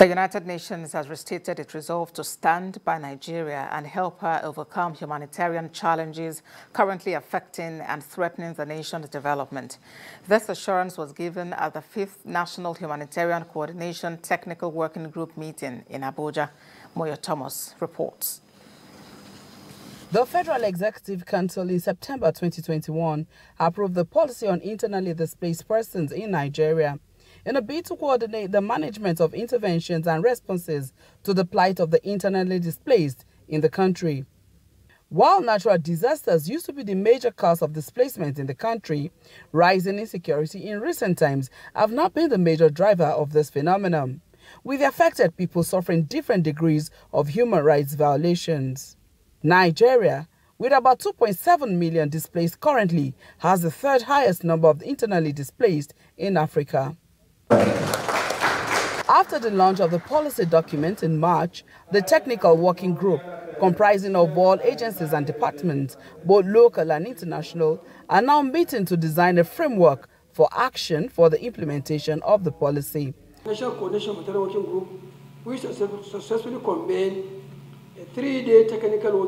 The United Nations has restated its resolve to stand by Nigeria and help her overcome humanitarian challenges currently affecting and threatening the nation's development. This assurance was given at the 5th National Humanitarian Coordination Technical Working Group meeting in Abuja. Moyo Thomas reports. The Federal Executive Council in September 2021 approved the policy on internally displaced persons in Nigeria in a bid to coordinate the management of interventions and responses to the plight of the internally displaced in the country. While natural disasters used to be the major cause of displacement in the country, rising insecurity in recent times have not been the major driver of this phenomenon, with the affected people suffering different degrees of human rights violations. Nigeria, with about 2.7 million displaced currently, has the third highest number of the internally displaced in Africa. After the launch of the policy document in March, the technical working group, comprising of all agencies and departments, both local and international, are now meeting to design a framework for action for the implementation of the policy. The National Coordination Working Group, which successfully convened a 3-day technical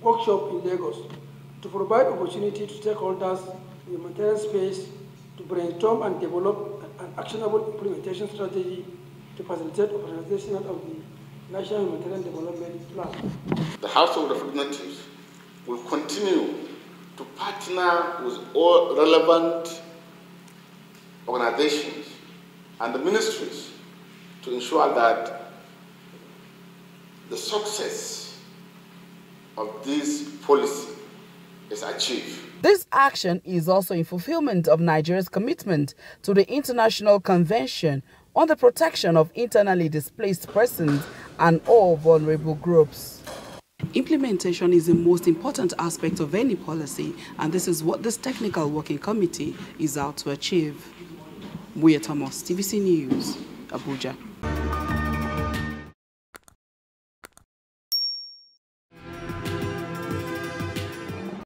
workshop in Lagos to provide opportunity to stakeholders in the humanitarian space to brainstorm and develop an actionable implementation strategy to facilitate operationalization of the National Humanitarian Development Plan. The House of Representatives will continue to partner with all relevant organizations and the ministries to ensure that the success of this policy is achieved. This action is also in fulfillment of Nigeria's commitment to the International Convention on the Protection of Internally Displaced Persons and All Vulnerable Groups. Implementation is the most important aspect of any policy, and this is what this technical working committee is out to achieve. Moyo Thomas, TVC News, Abuja.